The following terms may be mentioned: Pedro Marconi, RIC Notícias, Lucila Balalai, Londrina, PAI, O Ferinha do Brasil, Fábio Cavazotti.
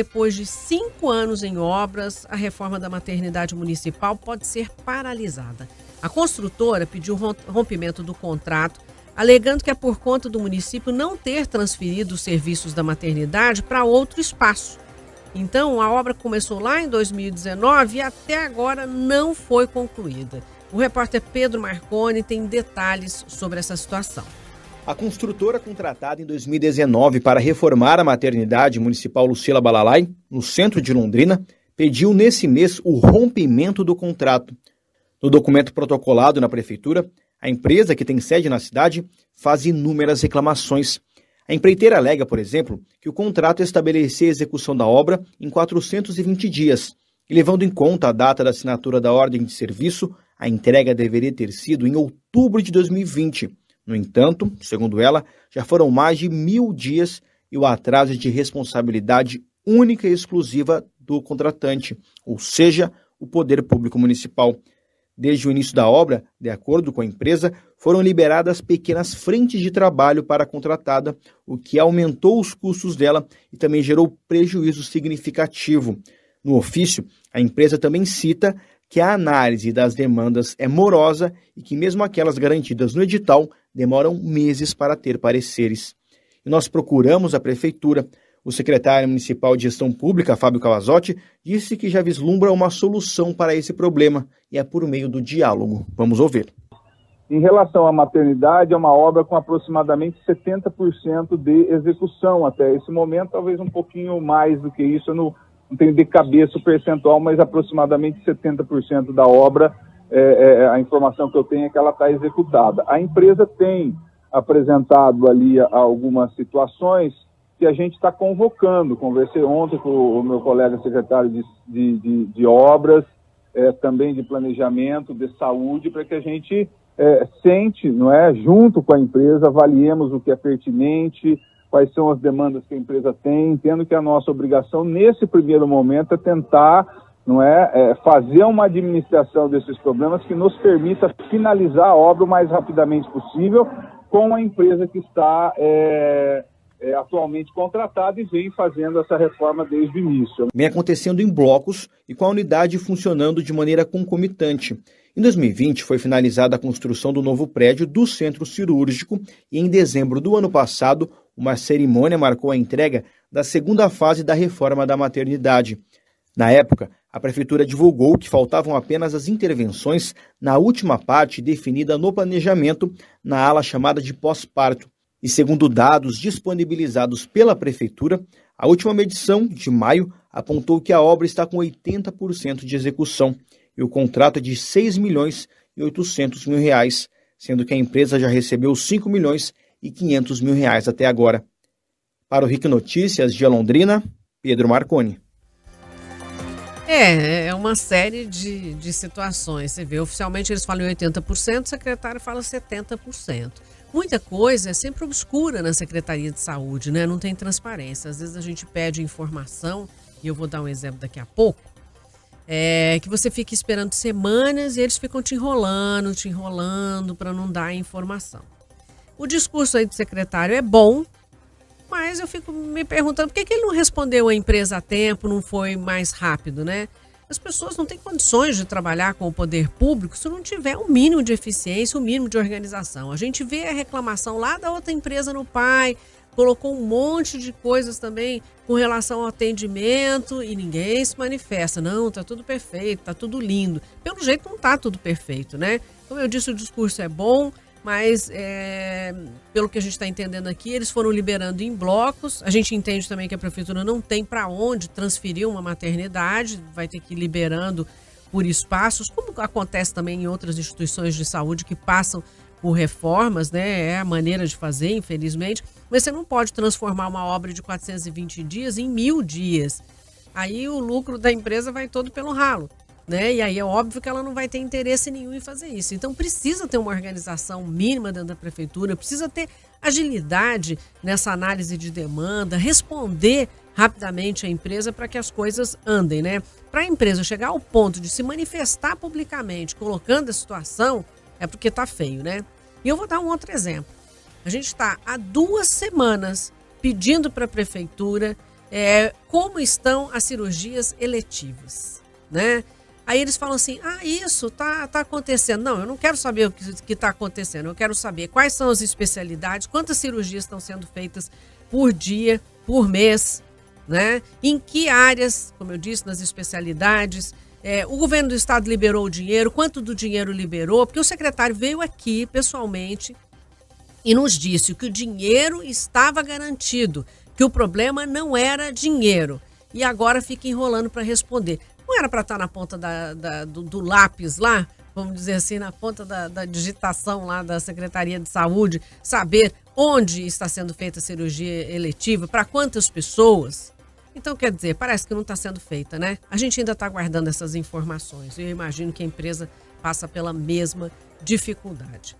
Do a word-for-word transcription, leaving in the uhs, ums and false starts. Depois de cinco anos em obras, a reforma da maternidade municipal pode ser paralisada. A construtora pediu rompimento do contrato, alegando que é por conta do município não ter transferido os serviços da maternidade para outro espaço. Então, a obra começou lá em dois mil e dezenove e até agora não foi concluída. O repórter Pedro Marconi tem detalhes sobre essa situação. A construtora contratada em dois mil e dezenove para reformar a maternidade municipal Lucila Balalai, no centro de Londrina, pediu nesse mês o rompimento do contrato. No documento protocolado na prefeitura, a empresa, que tem sede na cidade, faz inúmeras reclamações. A empreiteira alega, por exemplo, que o contrato estabelecia a execução da obra em quatrocentos e vinte dias, e levando em conta a data da assinatura da ordem de serviço, a entrega deveria ter sido em outubro de dois mil e vinte. No entanto, segundo ela, já foram mais de mil dias e o atraso é de responsabilidade única e exclusiva do contratante, ou seja, o Poder Público Municipal. Desde o início da obra, de acordo com a empresa, foram liberadas pequenas frentes de trabalho para a contratada, o que aumentou os custos dela e também gerou prejuízo significativo. No ofício, a empresa também cita que a análise das demandas é morosa e que mesmo aquelas garantidas no edital demoram meses para ter pareceres. E nós procuramos a prefeitura. O secretário municipal de gestão pública, Fábio Cavazotti, disse que já vislumbra uma solução para esse problema e é por meio do diálogo. Vamos ouvir. Em relação à maternidade, é uma obra com aproximadamente setenta por cento de execução até esse momento, talvez um pouquinho mais do que isso, eu não... não tenho de cabeça o percentual, mas aproximadamente setenta por cento da obra, é, é, a informação que eu tenho é que ela está executada. A empresa tem apresentado ali algumas situações que a gente está convocando. Conversei ontem com o meu colega secretário de, de, de, de obras, é, também de planejamento, de saúde, para que a gente é, sente, não é, junto com a empresa, avaliemos o que é pertinente, quais são as demandas que a empresa tem, entendo que a nossa obrigação nesse primeiro momento é tentar, não é, é, fazer uma administração desses problemas que nos permita finalizar a obra o mais rapidamente possível com a empresa que está é, é, atualmente contratada e vem fazendo essa reforma desde o início. Vem acontecendo em blocos e com a unidade funcionando de maneira concomitante. Em dois mil e vinte, foi finalizada a construção do novo prédio do Centro Cirúrgico e, em dezembro do ano passado, uma cerimônia marcou a entrega da segunda fase da reforma da maternidade. Na época, a prefeitura divulgou que faltavam apenas as intervenções na última parte definida no planejamento, na ala chamada de pós-parto. E segundo dados disponibilizados pela prefeitura, a última medição, de maio, apontou que a obra está com oitenta por cento de execução. E o contrato é de seis milhões e oitocentos mil reais, sendo que a empresa já recebeu cinco milhões e quinhentos mil reais até agora. Para o R I C Notícias de Londrina, Pedro Marconi. É, é uma série de, de situações. Você vê, oficialmente eles falam em oitenta por cento, o secretário fala setenta por cento. Muita coisa é sempre obscura na Secretaria de Saúde, né? Não tem transparência. Às vezes a gente pede informação, e eu vou dar um exemplo daqui a pouco, É, que você fica esperando semanas e eles ficam te enrolando, te enrolando para não dar informação. O discurso aí do secretário é bom, mas eu fico me perguntando por que, que ele não respondeu a empresa a tempo, não foi mais rápido, né? As pessoas não têm condições de trabalhar com o poder público se não tiver o mínimo de eficiência, o mínimo de organização. A gente vê a reclamação lá da outra empresa no P A I, colocou um monte de coisas também com relação ao atendimento e ninguém se manifesta. Não, tá tudo perfeito, tá tudo lindo. Pelo jeito não tá tudo perfeito, né? Como eu disse, o discurso é bom, mas é, pelo que a gente está entendendo aqui, eles foram liberando em blocos. A gente entende também que a prefeitura não tem para onde transferir uma maternidade, vai ter que ir liberando por espaços, como acontece também em outras instituições de saúde que passam por reformas, né? É a maneira de fazer, infelizmente, mas você não pode transformar uma obra de quatrocentos e vinte dias em mil dias. Aí o lucro da empresa vai todo pelo ralo, né? E aí é óbvio que ela não vai ter interesse nenhum em fazer isso. Então precisa ter uma organização mínima dentro da prefeitura, precisa ter agilidade nessa análise de demanda, responder rapidamente a empresa para que as coisas andem, né? Para a empresa chegar ao ponto de se manifestar publicamente, colocando a situação, é porque tá feio, né? E eu vou dar um outro exemplo. A gente está há duas semanas pedindo para a prefeitura é, como estão as cirurgias eletivas, né? Aí eles falam assim, ah, isso tá, tá acontecendo. Não, eu não quero saber o que que tá acontecendo, eu quero saber quais são as especialidades, quantas cirurgias estão sendo feitas por dia, por mês, né? Em que áreas, como eu disse, nas especialidades. É, o governo do estado liberou o dinheiro, quanto do dinheiro liberou? Porque o secretário veio aqui pessoalmente e nos disse que o dinheiro estava garantido, que o problema não era dinheiro. E agora fica enrolando para responder. Não era para estar na ponta da, da, do, do lápis lá, vamos dizer assim, na ponta da, da digitação lá da Secretaria de Saúde, saber onde está sendo feita a cirurgia eletiva, para quantas pessoas? Então, quer dizer, parece que não está sendo feita, né? A gente ainda está aguardando essas informações. Eu imagino que a empresa passa pela mesma dificuldade.